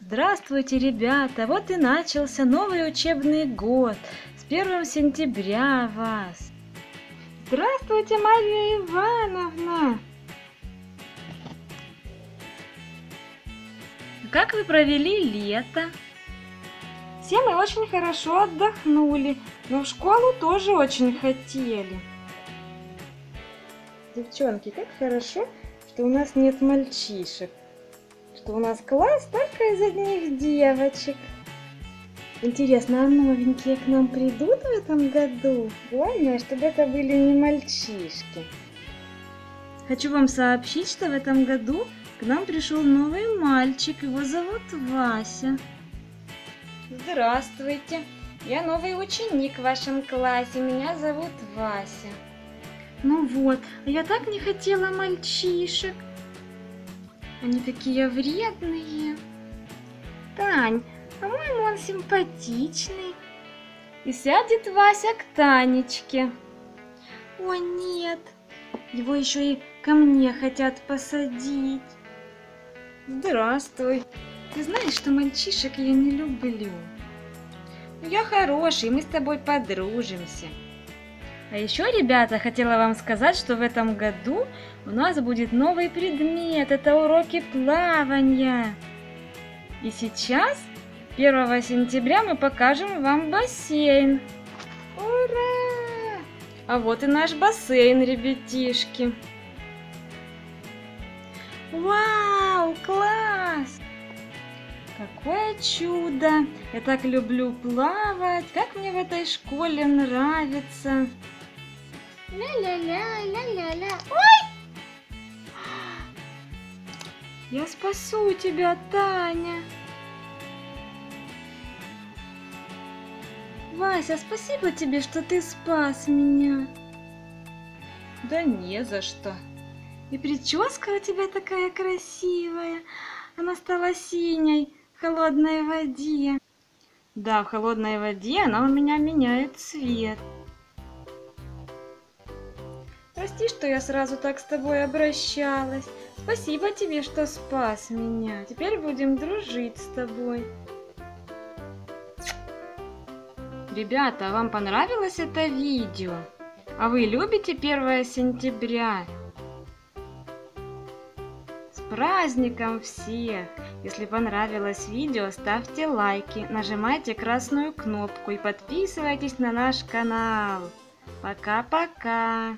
Здравствуйте, ребята! Вот и начался новый учебный год. С 1 сентября вас! Здравствуйте, Мария Ивановна! Как вы провели лето? Все мы очень хорошо отдохнули, но в школу тоже очень хотели. Девчонки, как хорошо, что у нас нет мальчишек, что у нас класс только из одних девочек. Интересно, а новенькие к нам придут в этом году? Главное, чтобы это были не мальчишки. Хочу вам сообщить, что в этом году к нам пришел новый мальчик, его зовут Вася. Здравствуйте, я новый ученик в вашем классе, меня зовут Вася. Ну вот, я так не хотела мальчишек. Они такие вредные. Тань, по-моему, он симпатичный. И сядет Вася к Танечке. О нет, его еще и ко мне хотят посадить. Здравствуй. Ты знаешь, что мальчишек я не люблю. Но я хороший, мы с тобой подружимся. А еще, ребята, хотела вам сказать, что в этом году у нас будет новый предмет. Это уроки плавания. И сейчас, 1 сентября, мы покажем вам бассейн. Ура! А вот и наш бассейн, ребятишки. Вау, класс! Какое чудо! Я так люблю плавать, как мне в этой школе нравится. Ля-ля-ля, ля-ля-ля. Ой! Я спасу тебя, Таня. Вася, спасибо тебе, что ты спас меня. Да не за что. И прическа у тебя такая красивая. Она стала синей. В холодной воде. Да, в холодной воде она у меня меняет цвет. Прости, что я сразу так с тобой обращалась. Спасибо тебе, что спас меня. Теперь будем дружить с тобой. Ребята, вам понравилось это видео? А вы любите 1 сентября? Праздником всех! Если понравилось видео, ставьте лайки, нажимайте красную кнопку и подписывайтесь на наш канал. Пока-пока!